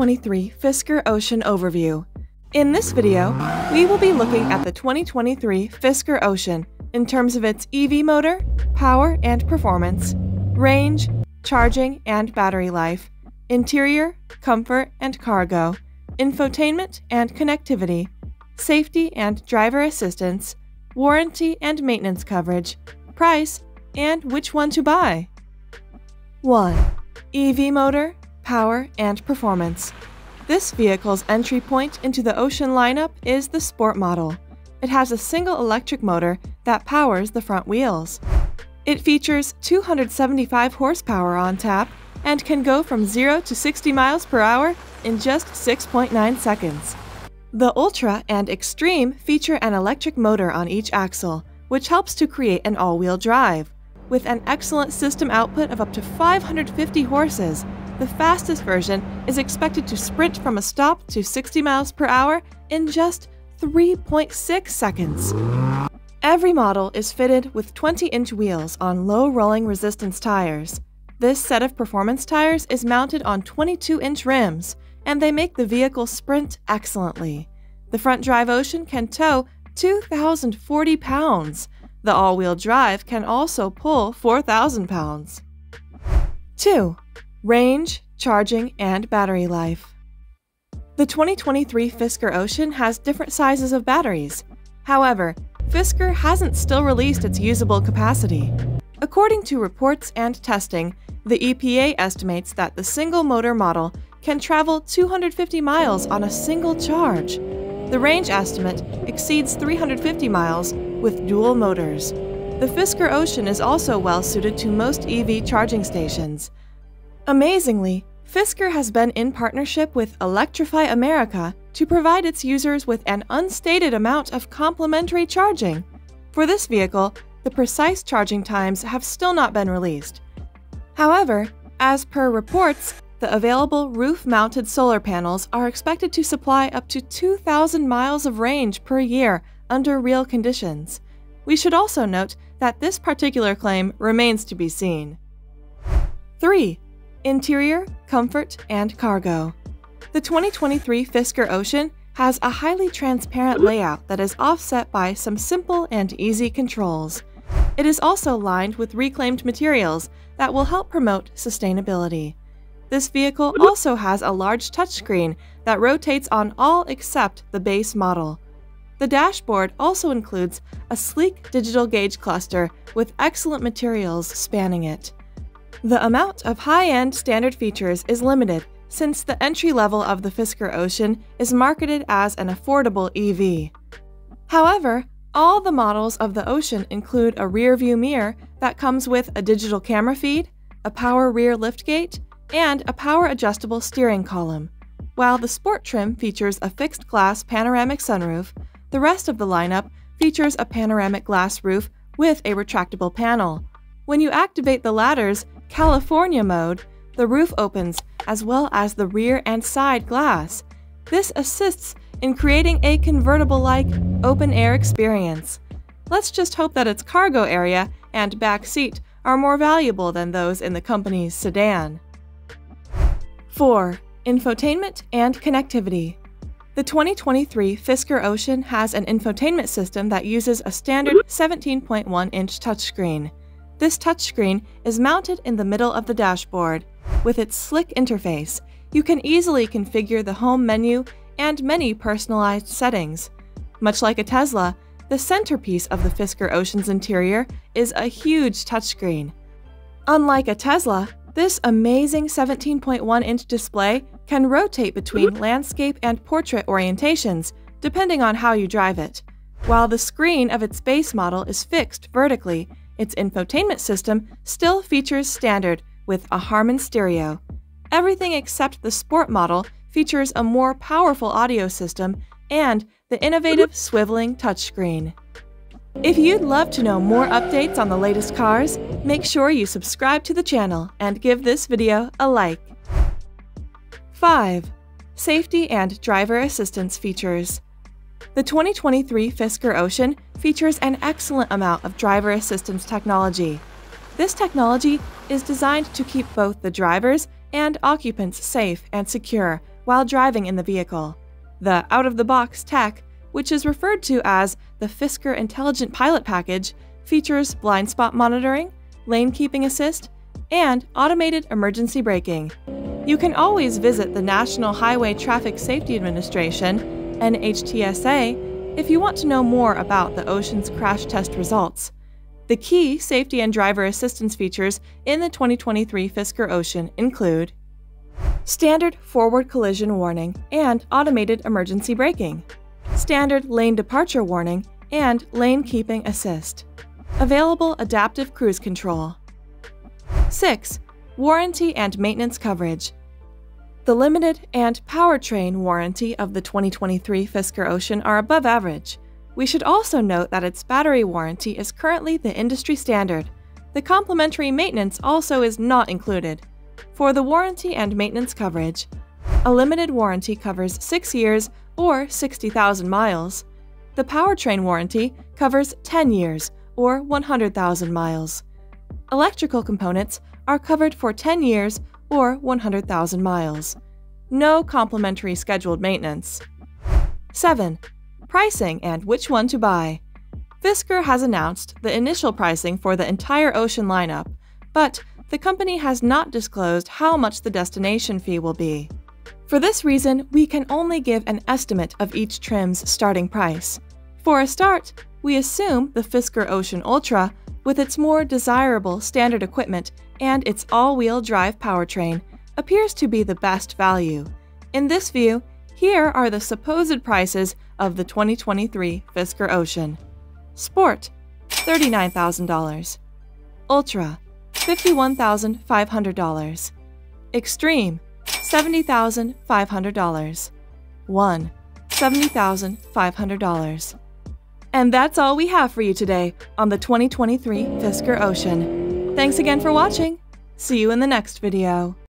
2023 Fisker Ocean Overview. In this video, we will be looking at the 2023 Fisker Ocean in terms of its EV motor, power and performance, range, charging and battery life, interior, comfort and cargo, infotainment and connectivity, safety and driver assistance, warranty and maintenance coverage, price, and which one to buy. 1. EV motor, power, and performance. This vehicle's entry point into the Ocean lineup is the Sport model. It has a single electric motor that powers the front wheels. It features 275 horsepower on tap and can go from 0 to 60 miles per hour in just 6.9 seconds. The Ultra and Extreme feature an electric motor on each axle, which helps to create an all-wheel drive. With an excellent system output of up to 550 horses, the fastest version is expected to sprint from a stop to 60 miles per hour in just 3.6 seconds. Every model is fitted with 20-inch wheels on low rolling resistance tires. This set of performance tires is mounted on 22-inch rims, and they make the vehicle sprint excellently. The front drive Ocean can tow 2,040 pounds. The all-wheel drive can also pull 4,000 pounds. 2. Range, charging, and battery life. The 2023 Fisker Ocean has different sizes of batteries. However, Fisker hasn't still released its usable capacity. According to reports and testing, the EPA estimates that the single-motor model can travel 250 miles on a single charge. The range estimate exceeds 350 miles with dual motors. The Fisker Ocean is also well suited to most EV charging stations. Amazingly, Fisker has been in partnership with Electrify America to provide its users with an unstated amount of complimentary charging. For this vehicle, the precise charging times have still not been released. However, as per reports, the available roof-mounted solar panels are expected to supply up to 2,000 miles of range per year under real conditions. We should also note that this particular claim remains to be seen. 3. Interior, comfort, and cargo. The 2023 Fisker Ocean has a highly transparent layout that is offset by some simple and easy controls. It is also lined with reclaimed materials that will help promote sustainability. This vehicle also has a large touchscreen that rotates on all except the base model. The dashboard also includes a sleek digital gauge cluster with excellent materials spanning it. The amount of high-end standard features is limited since the entry level of the Fisker Ocean is marketed as an affordable EV. However, all the models of the Ocean include a rear-view mirror that comes with a digital camera feed, a power rear liftgate, and a power-adjustable steering column. While the Sport trim features a fixed-glass panoramic sunroof, the rest of the lineup features a panoramic glass roof with a retractable panel. When you activate the latter's California mode, the roof opens as well as the rear and side glass. This assists in creating a convertible-like, open-air experience. Let's just hope that its cargo area and back seat are more valuable than those in the company's sedan. 4. Infotainment and connectivity. The 2023 Fisker Ocean has an infotainment system that uses a standard 17.1-inch touchscreen. This touchscreen is mounted in the middle of the dashboard. With its slick interface, you can easily configure the home menu and many personalized settings. Much like a Tesla, the centerpiece of the Fisker Ocean's interior is a huge touchscreen. Unlike a Tesla, this amazing 17.1-inch display can rotate between landscape and portrait orientations, depending on how you drive it. While the screen of its base model is fixed vertically, its infotainment system still features standard with a Harman stereo. Everything except the Sport model features a more powerful audio system and the innovative swiveling touchscreen. If you'd love to know more updates on the latest cars, make sure you subscribe to the channel and give this video a like. 5. Safety and driver assistance features. The 2023 Fisker Ocean features an excellent amount of driver assistance technology. This technology is designed to keep both the drivers and occupants safe and secure while driving in the vehicle. The out-of-the-box tech, which is referred to as the Fisker Intelligent Pilot Package, features blind spot monitoring, lane keeping assist, and automated emergency braking. You can always visit the National Highway Traffic Safety Administration, NHTSA, if you want to know more about the Ocean's crash test results. The key safety and driver assistance features in the 2023 Fisker Ocean include standard forward collision warning and automated emergency braking, standard lane departure warning and lane keeping assist, available adaptive cruise control. 6. Warranty and maintenance coverage. The limited and powertrain warranty of the 2023 Fisker Ocean are above average. We should also note that its battery warranty is currently the industry standard. The complimentary maintenance also is not included. For the warranty and maintenance coverage, a limited warranty covers 6 years or 60,000 miles. The powertrain warranty covers 10 years or 100,000 miles. Electrical components are covered for 10 years or 100,000 miles. No complimentary scheduled maintenance. 7. Pricing and which one to buy. Fisker has announced the initial pricing for the entire Ocean lineup, but the company has not disclosed how much the destination fee will be. For this reason, we can only give an estimate of each trim's starting price. For a start, we assume the Fisker Ocean Ultra, with its more desirable standard equipment and its all-wheel drive powertrain, appears to be the best value. In this view, here are the supposed prices of the 2023 Fisker Ocean. Sport, $39,000. Ultra, $51,500. Extreme, $70,500. One, $70,500. And that's all we have for you today on the 2023 Fisker Ocean. Thanks again for watching. See you in the next video.